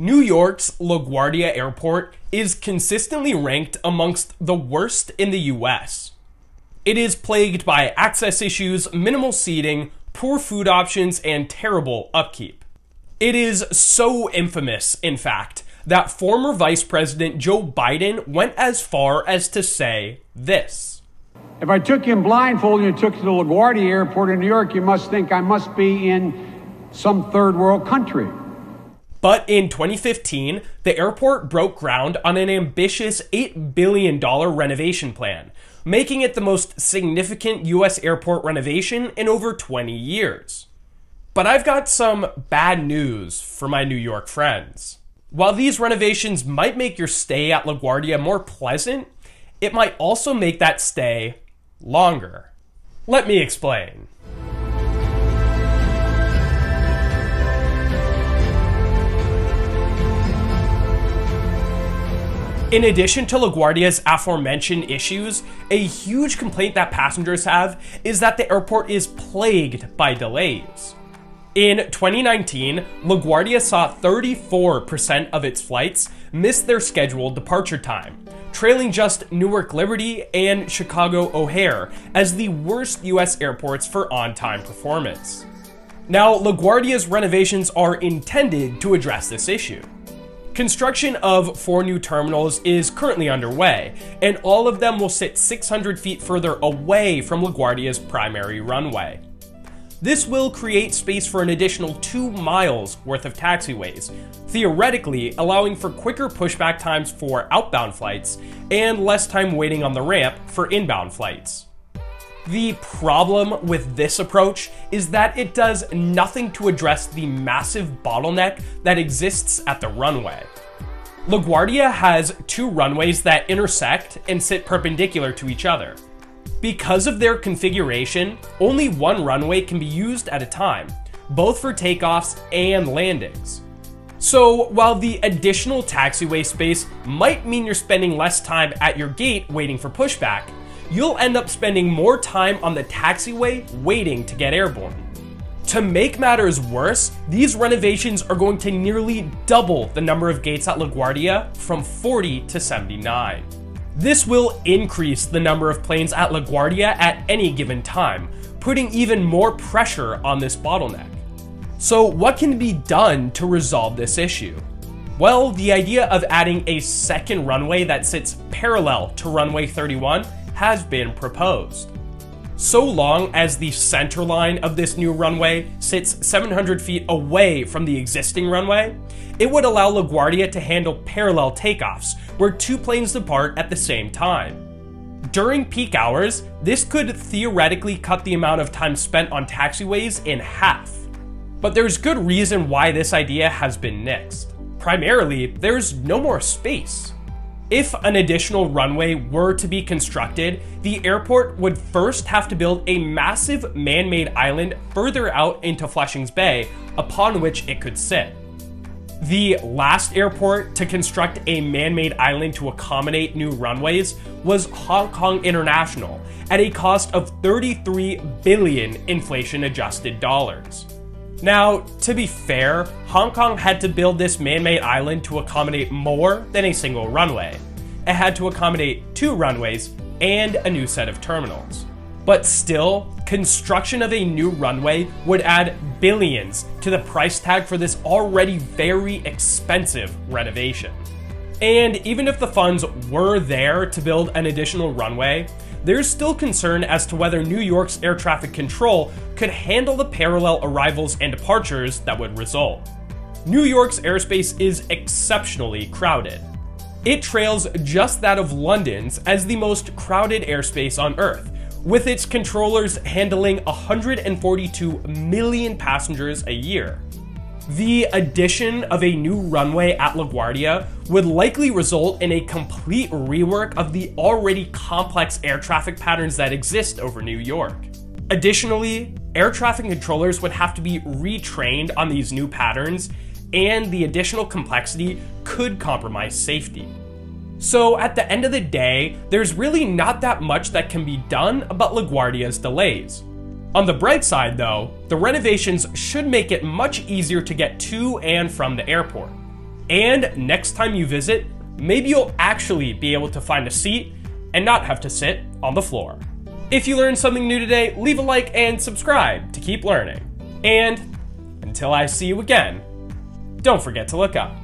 New York's LaGuardia Airport is consistently ranked amongst the worst in the US. It is plagued by access issues, minimal seating, poor food options, and terrible upkeep. It is so infamous, in fact, that former Vice President Joe Biden went as far as to say this. If I took you blindfolded and you took you to the LaGuardia Airport in New York, you must think I must be in some third world country. But in 2015, the airport broke ground on an ambitious $8 billion renovation plan, making it the most significant U.S. airport renovation in over 20 years. But I've got some bad news for my New York friends. While these renovations might make your stay at LaGuardia more pleasant, it might also make that stay longer. Let me explain. In addition to LaGuardia's aforementioned issues, a huge complaint that passengers have is that the airport is plagued by delays. In 2019, LaGuardia saw 34% of its flights miss their scheduled departure time, trailing just Newark Liberty and Chicago O'Hare as the worst US airports for on-time performance. Now, LaGuardia's renovations are intended to address this issue. Construction of 4 new terminals is currently underway, and all of them will sit 600 feet further away from LaGuardia's primary runway. This will create space for an additional 2 miles worth of taxiways, theoretically allowing for quicker pushback times for outbound flights and less time waiting on the ramp for inbound flights. The problem with this approach is that it does nothing to address the massive bottleneck that exists at the runway. LaGuardia has 2 runways that intersect and sit perpendicular to each other. Because of their configuration, only 1 runway can be used at a time, both for takeoffs and landings. So while the additional taxiway space might mean you're spending less time at your gate waiting for pushback, you'll end up spending more time on the taxiway waiting to get airborne. To make matters worse, these renovations are going to nearly double the number of gates at LaGuardia from 40 to 79. This will increase the number of planes at LaGuardia at any given time, putting even more pressure on this bottleneck. So what can be done to resolve this issue? Well, the idea of adding a second runway that sits parallel to runway 31 has been proposed. So long as the center line of this new runway sits 700 feet away from the existing runway, it would allow LaGuardia to handle parallel takeoffs where 2 planes depart at the same time. During peak hours, this could theoretically cut the amount of time spent on taxiways in half. But there's good reason why this idea has been nixed. Primarily, there's no more space. If an additional runway were to be constructed, the airport would first have to build a massive man-made island further out into Flushing Bay, upon which it could sit. The last airport to construct a man-made island to accommodate new runways was Hong Kong International, at a cost of $33 billion inflation-adjusted dollars. Now, to be fair, Hong Kong had to build this man-made island to accommodate more than a single runway. It had to accommodate 2 runways and a new set of terminals. But still, construction of a new runway would add billions to the price tag for this already very expensive renovation. And even if the funds were there to build an additional runway, there's still concern as to whether New York's air traffic control could handle the parallel arrivals and departures that would result. New York's airspace is exceptionally crowded. It trails just that of London's as the most crowded airspace on Earth, with its controllers handling 142 million passengers a year. The addition of a new runway at LaGuardia would likely result in a complete rework of the already complex air traffic patterns that exist over New York. Additionally, air traffic controllers would have to be retrained on these new patterns, and the additional complexity could compromise safety. So at the end of the day, there's really not that much that can be done about LaGuardia's delays. On the bright side, though, the renovations should make it much easier to get to and from the airport. And next time you visit, maybe you'll actually be able to find a seat and not have to sit on the floor. If you learned something new today, leave a like and subscribe to keep learning. And until I see you again, don't forget to look up.